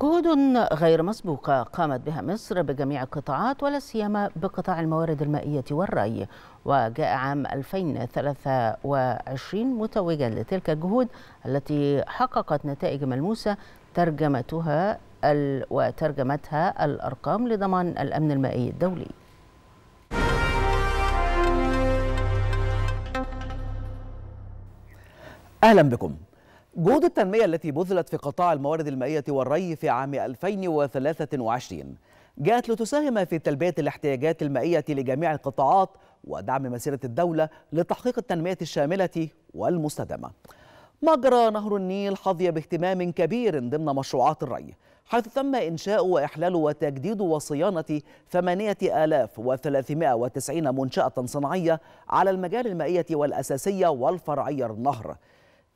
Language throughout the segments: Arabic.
جهود غير مسبوقة قامت بها مصر بجميع القطاعات ولا سيما بقطاع الموارد المائية والري، وجاء عام 2023 متوجا لتلك الجهود التي حققت نتائج ملموسة ترجمتها الأرقام لضمان الأمن المائي الدولي. أهلا بكم. جهود التنمية التي بذلت في قطاع الموارد المائية والري في عام 2023 جاءت لتساهم في تلبية الاحتياجات المائية لجميع القطاعات ودعم مسيرة الدولة لتحقيق التنمية الشاملة والمستدامة. مجرى نهر النيل حظي باهتمام كبير ضمن مشروعات الري، حيث تم إنشاء وإحلال وتجديد وصيانة 8390 منشأة صناعية على المجال المائية والأساسية والفرعية للنهر.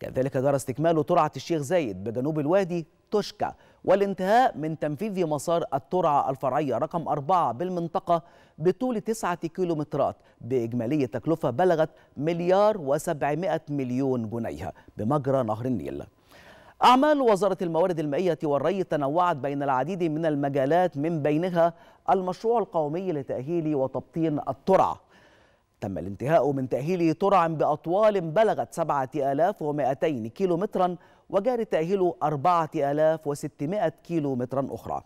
كذلك جرى استكمال ترعة الشيخ زايد بجنوب الوادي تشكى والانتهاء من تنفيذ مسار الترعة الفرعية رقم 4 بالمنطقة بطول 9 كيلومترات بإجمالية تكلفة بلغت 1,700,000,000 جنيه بمجرى نهر النيل. أعمال وزارة الموارد المائية والري تنوعت بين العديد من المجالات، من بينها المشروع القومي لتأهيل وتبطين الترعة. تم الانتهاء من تأهيل ترع بأطوال بلغت 7,200 كيلومترا وجاري تأهيل 4,600 كيلومترا أخرى.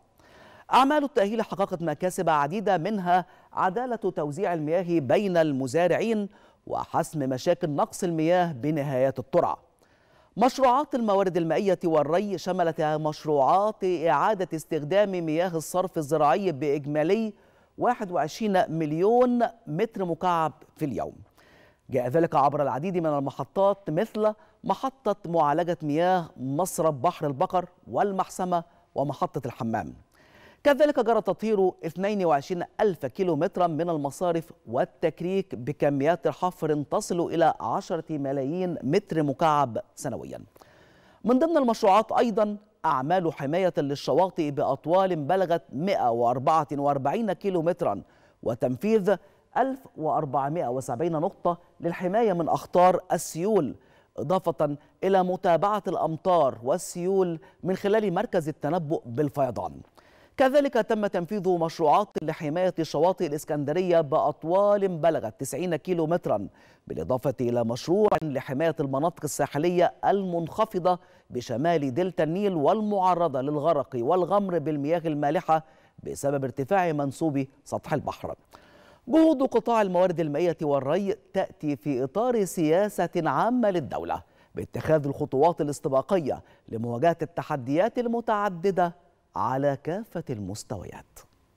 أعمال التأهيل حققت مكاسب عديدة، منها عدالة توزيع المياه بين المزارعين وحسم مشاكل نقص المياه بنهايات الترع. مشروعات الموارد المائية والري شملت مشروعات إعادة استخدام مياه الصرف الزراعي بإجمالي 21 مليون متر مكعب في اليوم. جاء ذلك عبر العديد من المحطات مثل محطة معالجة مياه مصرب بحر البقر والمحسمة ومحطة الحمام. كذلك جرى تطهير 22,000 كيلومترا من المصارف والتكريك بكميات حفر تصل إلى 10 ملايين متر مكعب سنويا. من ضمن المشروعات أيضا أعمال حماية للشواطئ بأطوال بلغت 144 كيلومترا وتنفيذ 1470 نقطة للحماية من أخطار السيول، إضافة إلى متابعة الأمطار والسيول من خلال مركز التنبؤ بالفيضان. كذلك تم تنفيذ مشروعات لحماية شواطئ الإسكندرية بأطوال بلغت 90 كيلومترا، بالإضافة إلى مشروع لحماية المناطق الساحلية المنخفضة بشمال دلتا النيل والمعرضة للغرق والغمر بالمياه المالحة بسبب ارتفاع منسوب سطح البحر. جهود قطاع الموارد المائية والري تأتي في إطار سياسة عامة للدولة باتخاذ الخطوات الاستباقية لمواجهة التحديات المتعددة على كافة المستويات.